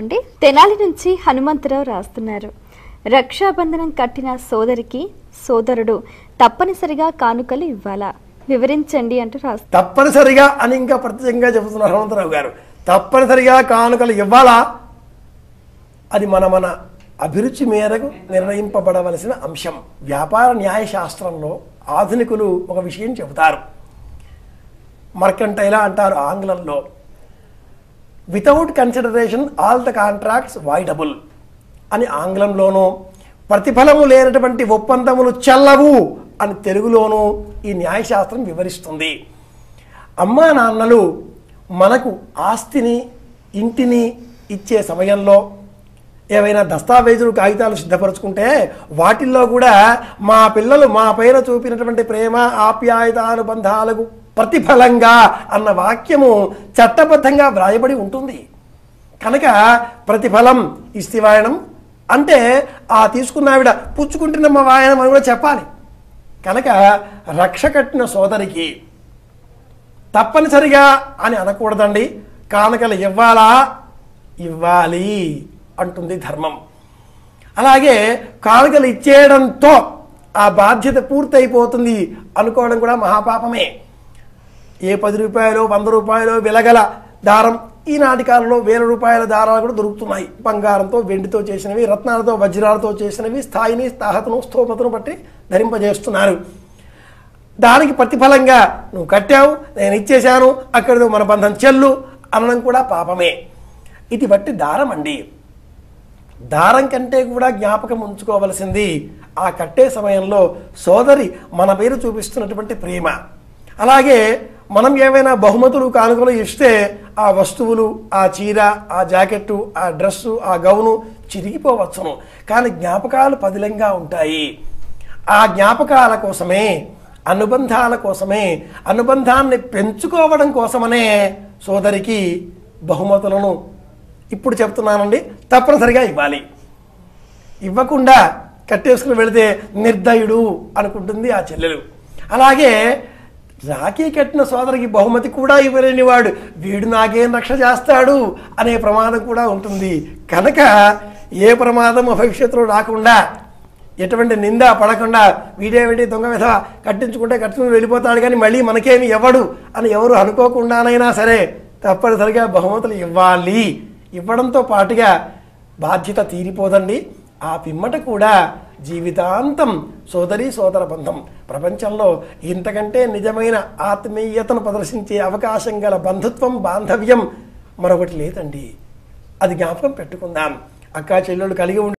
అండి తెనాలి నుంచి హనుమంతరావు రాస్తున్నారు రక్షాబంధనం కట్టిన సోదరికి సోదరుడు తప్పనిసరిగా కానుకలు ఇవ్వాలా వివరించండి అంటూ రాస్తున్నారు తప్పనిసరిగా అని ఇంకా ప్రతిజ్ఞగా చెబుతున్నారు హనుమంతరావు గారు తప్పనిసరిగా కానుకలు ఇవ్వాలా అది మన అభిరుచి మేరకు నిర్ణయింపబడవలసిన అంశం వ్యాపార న్యాయ శాస్త్రంలో ఆధునికులు ఒక విషయం చెబుతారు మర్కంటైల్ అంటారు ఆంగ్లంలో without consideration all the contracts voidable అని ఆంగ్లంలోనూ ప్రతిఫలము లేనటువంటి ఒప్పందములు చెల్లవు అని తెలుగులోనూ ఈ న్యాయశాస్త్రం వివరిస్తుంది అమ్మా నాన్నలు మనకు ఆస్తిని ఇంటిని ఇచ్చే సమయంలో ఏవైనా దస్తావేజులు కాగితాలు సిద్ధపరచుకుంటే వాటిల్లో కూడా మా పిల్లలు మా పైన చూపినటువంటి ప్రేమ ఆప్యాయత అనుబంధాలకు ప్రతిఫలంగా అన్న వాక్యము చట్టబద్ధంగా వ్రాయబడి ఉంటుంది కనుక ప్రతిఫలం ఇస్తివాయనం అంటే ఆ తీసుకున్న ఆవిడ పుచ్చుకుంటున్నమ్మ వాయనం అని కూడా చెప్పాలి కనుక రక్ష కట్టిన సోదరికి తప్పనిసరిగా అని అనకూడదండి కానుకలు ఇవ్వాలా ఇవ్వాలి అంటుంది ధర్మం అలాగే కానుకలు ఇచ్చేయడంతో ఆ బాధ్యత పూర్తయిపోతుంది అనుకోవడం కూడా మహాపాపమే ఏ 10 రూపాయలు 100 రూపాయలు విలగల దారం ఈనాటి కాలంలో 1000 రూపాయల దారాలు కూడా దొరుకుతున్నాయి బంగారంతో వెండితో చేసినవి రత్నాలతో వజ్రాలతో చేసినవి స్థాయిని స్థాహతను స్థోమతను బట్టి ధరింపజేస్తున్నారు దానికి ప్రతిఫలంగా నువ్వు కట్టావు నేను ఇచ్చేశాను అక్కడితో మన బంధం చెల్లు అనడం కూడా పాపమే ఇది బట్టి దారం అండి దారం కంటే కూడా జ్ఞాపకం ఉంచుకోవాల్సింది ఆ కట్టే సమయంలో సోదరి మన పేరు చూపిస్తున్నటువంటి ప్రేమ అలాగే మనం ఏమైనా బహుమతులు కానుకలు ఇస్తే ఆ వస్తువులు ఆ చీర ఆ జాకెట్టు ఆ డ్రెస్సు ఆ గౌను చిరిగిపోవచ్చును కానీ జ్ఞాపకాలు పదిలంగా ఉంటాయి ఆ జ్ఞాపకాల కోసమే అనుబంధాల కోసమే అనుబంధాన్ని పెంచుకోవడం కోసమనే సోదరికి బహుమతులను ఇప్పుడు చెప్తున్నానండి తప్పనిసరిగా ఇవ్వాలి ఇవ్వకుండా కట్టేసుకుని వెళితే నిర్దయుడు అనుకుంటుంది ఆ చెల్లెలు అలాగే రాఖీ కట్టిన సోదరికి బహుమతి కూడా ఇవ్వలేని వాడు వీడు నాకేం రక్ష చేస్తాడు అనే ప్రమాదం కూడా ఉంటుంది కనుక ఏ ప్రమాదం భవిష్యత్తులో రాకుండా ఎటువంటి నింద పడకుండా వీడేమిటి దొంగ మీద కట్టించుకుంటే కట్టుకుని వెళ్ళిపోతాడు కానీ మళ్ళీ మనకేమి ఇవ్వడు అని ఎవరు అనుకోకుండానైనా సరే తప్పనిసరిగా బహుమతులు ఇవ్వాలి ఇవ్వడంతో పాటుగా బాధ్యత తీరిపోదండి ఆ పిమ్మట కూడా జీవితాంతం సోదరి సోదర బంధం ప్రపంచంలో ఇంతకంటే నిజమైన ఆత్మీయతను ప్రదర్శించే అవకాశం గల బంధుత్వం బాంధవ్యం మరొకటి లేదండి అది జ్ఞాపకం పెట్టుకుందాం అక్కా చెల్లెళ్ళు కలిగి